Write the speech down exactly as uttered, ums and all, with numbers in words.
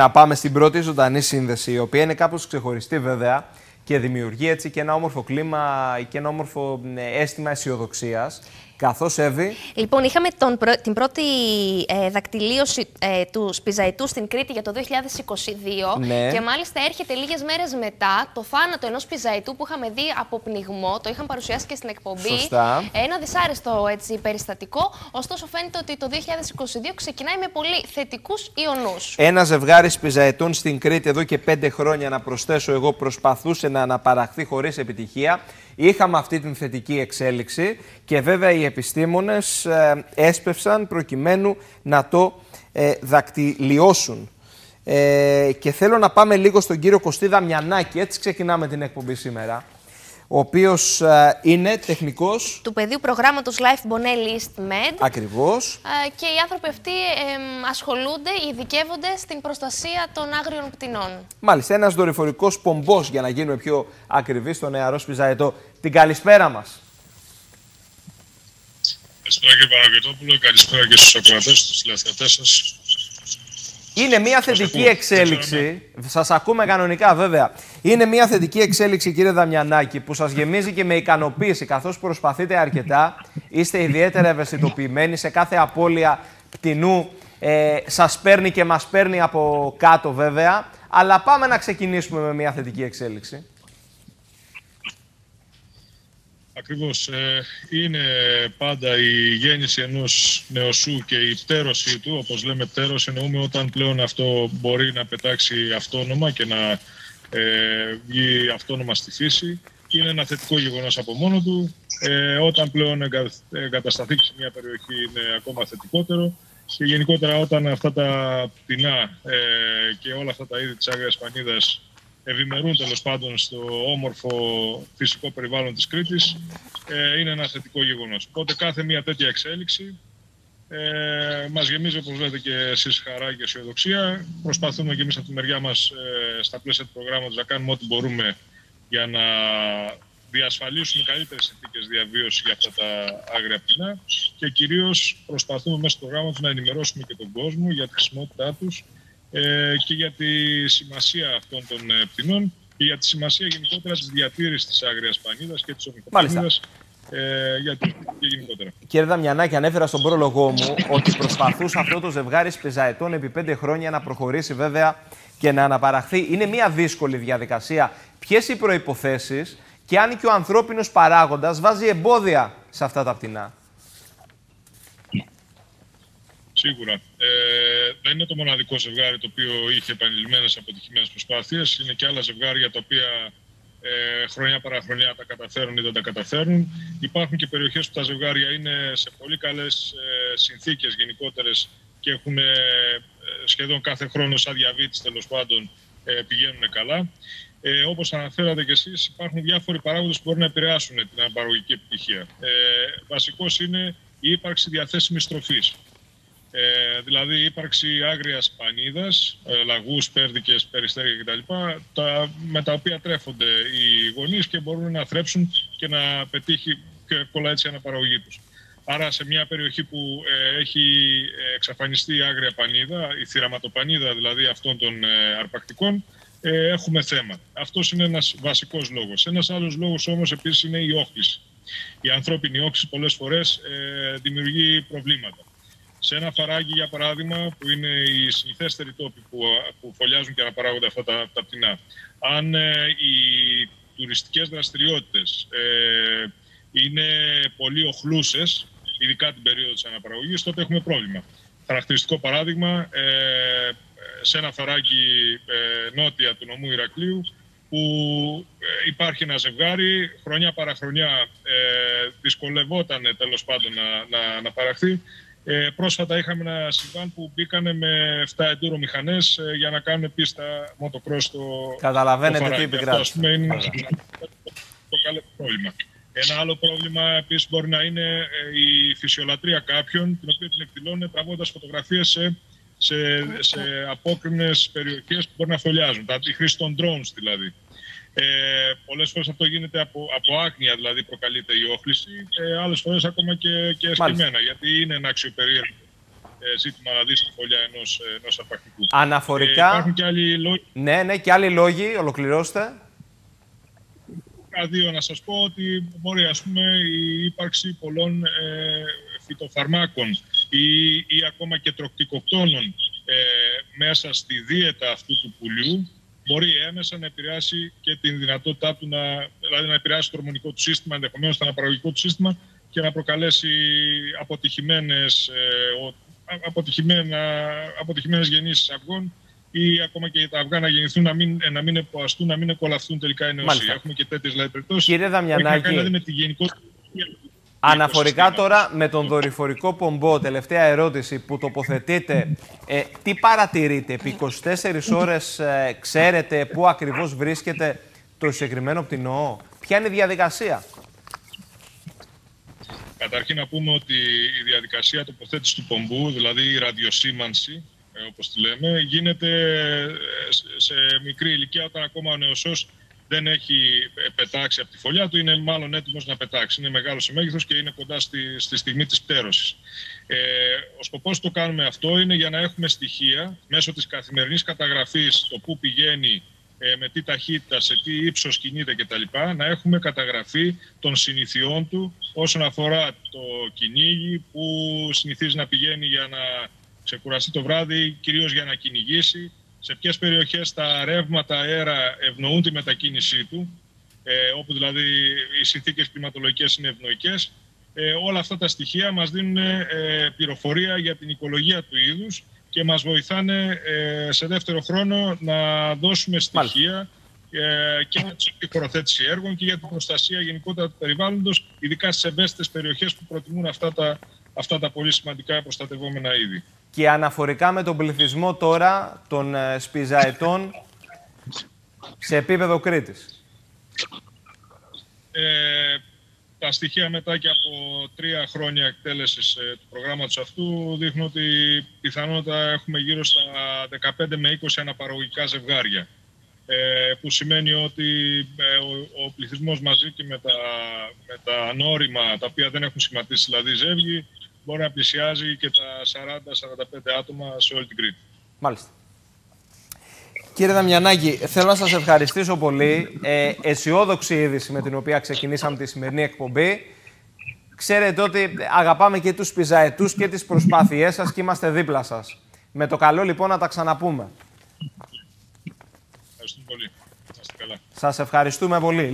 να πάμε στην πρώτη ζωντανή σύνδεση, η οποία είναι κάπως ξεχωριστή βέβαια και δημιουργεί έτσι και ένα όμορφο κλίμα και ένα όμορφο αίσθημα αισιοδοξίας. Καθώς, Εύη. Λοιπόν, είχαμε τον, την πρώτη ε, δακτυλίωση ε, του σπιζαετού στην Κρήτη για το δύο χιλιάδες είκοσι δύο. Ναι. Και μάλιστα έρχεται λίγες μέρες μετά το θάνατο ενός σπιζαετού που είχαμε δει από πνιγμό. Το είχαν παρουσιάσει και στην εκπομπή. Σωστά. Ένα δυσάρεστο έτσι, περιστατικό. Ωστόσο, φαίνεται ότι το δύο χιλιάδες είκοσι δύο ξεκινάει με πολύ θετικούς ιονούς. Ένα ζευγάρι σπιζαετών στην Κρήτη εδώ και πέντε χρόνια, να προσθέσω εγώ, προσπαθούσε να αναπαραχθεί χωρίς επιτυχία. Είχαμε αυτή την θετική εξέλιξη και βέβαια οι επιστήμονες ε, έσπευσαν προκειμένου να το ε, δακτυλιώσουν. Ε, και θέλω να πάμε λίγο στον κύριο Κωστή Δαμιανάκη, έτσι ξεκινάμε την εκπομπή σήμερα, ο οποίος ε, είναι τεχνικός του πεδίου προγράμματος Life Bonelli Med. Ακριβώς. Ε, και οι άνθρωποι αυτοί ε, ε, ασχολούνται, ειδικεύονται στην προστασία των άγριων πτηνών. Μάλιστα, ένας δορυφορικός πομπός, για να γίνουμε πιο ακριβείς, στο νεαρό σπιζαετό. Την καλησπέρα μας. Καλησπέρα και Παραγετόπουλο, καλησπέρα και στους ακροατές, στους τηλεθεατές σας. Είναι μια θετική εξέλιξη, σας ακούμε κανονικά βέβαια, είναι μια θετική εξέλιξη κύριε Δαμιανάκη που σας γεμίζει και με ικανοποίηση καθώς προσπαθείτε αρκετά, είστε ιδιαίτερα ευαισθητοποιημένοι σε κάθε απώλεια πτηνού, ε, σας παίρνει και μας παίρνει από κάτω βέβαια, αλλά πάμε να ξεκινήσουμε με μια θετική εξέλιξη. Ακριβώς. Ε, είναι πάντα η γέννηση ενός νεοσού και η πτέρωσή του, όπως λέμε πτέρωση, εννοούμε όταν πλέον αυτό μπορεί να πετάξει αυτόνομα και να ε, βγει αυτόνομα στη φύση. Είναι ένα θετικό γεγονός από μόνο του. Ε, όταν πλέον εγκα, εγκατασταθεί σε μια περιοχή είναι ακόμα θετικότερο. Και γενικότερα όταν αυτά τα πτηνά ε, και όλα αυτά τα είδη της άγριας πανίδας ευημερούν τέλος πάντων στο όμορφο φυσικό περιβάλλον της Κρήτης, ε, είναι ένα θετικό γεγονός. Οπότε κάθε μία τέτοια εξέλιξη ε, μας γεμίζει, όπως λέτε και εσείς, χαρά και αισιοδοξία. Προσπαθούμε και εμείς από τη μεριά μας ε, στα πλαίσια του προγράμματος να κάνουμε ό,τι μπορούμε για να διασφαλίσουμε καλύτερες συνθήκες διαβίωσης για αυτά τα άγρια πτηνά και κυρίως προσπαθούμε μέσα στο πρόγραμμα να ενημερώσουμε και τον κόσμο για τη χρησιμότητά τους και για τη σημασία αυτών των πτηνών και για τη σημασία γενικότερα της διατήρησης της άγριας πανίδας και της ομικοπανίδας ε, για τη... και γενικότερα. Κύριε Δαμιανάκη, ανέφερα στον πρόλογό μου ότι προσπαθούσε αυτό το ζευγάρι σπιζαετών επί πέντε χρόνια να προχωρήσει βέβαια και να αναπαραχθεί. Είναι μια δύσκολη διαδικασία. Ποιες οι προϋποθέσεις και αν και ο ανθρώπινος παράγοντας βάζει εμπόδια σε αυτά τα πτηνά? Σίγουρα. Ε, δεν είναι το μοναδικό ζευγάρι το οποίο είχε επανειλημμένες αποτυχημένες προσπάθειες. Είναι και άλλα ζευγάρια τα οποία ε, χρονιά παρά χρονιά τα καταφέρουν ή δεν τα καταφέρουν. Υπάρχουν και περιοχές που τα ζευγάρια είναι σε πολύ καλές ε, συνθήκες γενικότερες και έχουν ε, σχεδόν κάθε χρόνο σαν διαβήτης τέλος πάντων ε, πηγαίνουν καλά. Ε, όπως αναφέρατε και εσείς, υπάρχουν διάφοροι παράγοντες που μπορούν να επηρεάσουν την αναπαραγωγική επιτυχία. Ε, βασικός είναι η ύπαρξη διαθέσιμης τροφής. Ε, δηλαδή η ύπαρξη άγριας πανίδας, ε, λαγούς, πέρδικες, περιστέρια κτλ. Τα, με τα οποία τρέφονται οι γονείς και μπορούν να θρέψουν και να πετύχει πιο εύκολα έτσι η αναπαραγωγή τους. Άρα σε μια περιοχή που ε, έχει εξαφανιστεί η άγρια πανίδα, η θυραματοπανίδα δηλαδή αυτών των ε, αρπακτικών, ε, έχουμε θέμα. Αυτός είναι ένας βασικός λόγος. Ένας άλλος λόγος όμως επίσης είναι η όχληση. Η ανθρώπινη όχληση πολλές φορές ε, δημιουργεί προβλήματα. Σε ένα φαράγγι, για παράδειγμα, που είναι οι συνηθέστεροι τόποι που, που φωλιάζουν και αναπαράγονται αυτά τα, τα πτηνά, αν ε, οι τουριστικές δραστηριότητες ε, είναι πολύ οχλούσες, ειδικά την περίοδο της αναπαραγωγής, τότε έχουμε πρόβλημα. Χαρακτηριστικό παράδειγμα, ε, σε ένα φαράγγι ε, νότια του νομού Ηρακλείου, που υπάρχει ένα ζευγάρι, χρονιά παρά χρονιά ε, δυσκολευόταν τέλος πάντων να, να, να παραχθεί. Ε, πρόσφατα είχαμε ένα συμβάν που μπήκανε με επτά εντούρο μηχανές ε, για να κάνουν πίστα motocross στο καταλαβαίνετε το τι επικράτησε. Αυτό είναι το καλό πρόβλημα. Ένα άλλο πρόβλημα επίσης μπορεί να είναι η φυσιολατρία κάποιων, την οποία την εκδηλώνουν τραβώντας φωτογραφίες σε, σε, σε απόκρινες περιοχές που μπορεί να φωλιάζουν, τη χρήση των drones δηλαδή. Ε, πολλές φορές αυτό γίνεται από, από άγνοια, δηλαδή προκαλείται η όχληση, ε, άλλες φορές ακόμα και, και εσκεμμένα, γιατί είναι ένα αξιοπερίεργο ζήτημα να δει στην φωλιά ενός, ενός απακτικού. Αναφορικά. Ε, υπάρχουν και άλλοι λόγοι. Ναι, ναι, και άλλοι λόγοι. Ολοκληρώστε. Δύο, να σας πω ότι μπορεί, ας πούμε, η ύπαρξη πολλών ε, φυτοφαρμάκων ή, ή ακόμα και τροκτικοκτώνων ε, μέσα στη δίαιτα αυτού του πουλιού μπορεί έμεσα να επηρεάσει και την δυνατότητά του να, δηλαδή να επηρεάσει το ορμονικό του σύστημα, ενδεχομένως το αναπαραγωγικό του σύστημα και να προκαλέσει αποτυχημένες, ε, αποτυχημένα, αποτυχημένες γεννήσεις αυγών ή ακόμα και τα αυγά να γεννηθούν, να μην, να μην εποαστούν, να μην εκολαφθούν τελικά οι νεοσύοι. Έχουμε και τέτοιες λαϊπρετώσεις. Κύριε Δαμιανάκη, να με τη γενικό... αναφορικά τώρα με τον δορυφορικό πομπό, τελευταία ερώτηση που τοποθετείτε, ε, τι παρατηρείτε, επί είκοσι τέσσερις ώρες ε, ξέρετε πού ακριβώς βρίσκεται το συγκεκριμένο πτηνό, ποια είναι η διαδικασία? Καταρχήν να πούμε ότι η διαδικασία τοποθέτηση του πομπού, δηλαδή η ραδιοσήμανση, όπως τη λέμε, γίνεται σε μικρή ηλικία όταν ακόμα ο νεοσός δεν έχει πετάξει από τη φωλιά του, είναι μάλλον έτοιμος να πετάξει. Είναι μεγάλο σε μέγεθος και είναι κοντά στη, στη στιγμή της πτέρωσης. Ε, ο σκοπός που το κάνουμε αυτό είναι για να έχουμε στοιχεία μέσω της καθημερινής καταγραφής το πού πηγαίνει, με τι ταχύτητα, σε τι ύψος κινείται κτλ. Να έχουμε καταγραφή των συνηθιών του όσον αφορά το κυνήγι, που συνηθίζει να πηγαίνει για να ξεκουραστεί το βράδυ, κυρίως για να κυνηγήσει, σε ποιες περιοχές τα ρεύματα αέρα ευνοούν τη μετακίνησή του, ε, όπου δηλαδή οι συνθήκες κλιματολογικές είναι ευνοϊκές. Ε, όλα αυτά τα στοιχεία μας δίνουν ε, πληροφορία για την οικολογία του είδους και μας βοηθάνε ε, σε δεύτερο χρόνο να δώσουμε στοιχεία ε, και για την χωροθέτηση έργων και για την προστασία γενικότερα του περιβάλλοντος, ειδικά στις ευαίσθητες περιοχές που προτιμούν αυτά τα, αυτά τα πολύ σημαντικά προστατευόμενα είδη. Και αναφορικά με τον πληθυσμό τώρα των σπιζαετών σε επίπεδο Κρήτης. Ε, τα στοιχεία μετά και από τρία χρόνια εκτέλεσης του προγράμματος αυτού δείχνουν ότι πιθανότατα έχουμε γύρω στα δεκαπέντε με είκοσι αναπαραγωγικά ζευγάρια. Ε, που σημαίνει ότι ο, ο πληθυσμός μαζί και με τα, με τα ανώριμα, τα οποία δεν έχουν σχηματίσει δηλαδή ζεύγη, μπορεί να πλησιάζει και τα σαράντα με σαράντα πέντε άτομα σε όλη την Κρήτη. Μάλιστα. Κύριε Δαμιανάκη, θέλω να σας ευχαριστήσω πολύ. Ε, αισιόδοξη είδηση με την οποία ξεκινήσαμε τη σημερινή εκπομπή. Ξέρετε ότι αγαπάμε και τους σπιζαετούς και τις προσπάθειές σας και είμαστε δίπλα σας. Με το καλό λοιπόν να τα ξαναπούμε. Ευχαριστούμε πολύ. Σας ευχαριστούμε πολύ.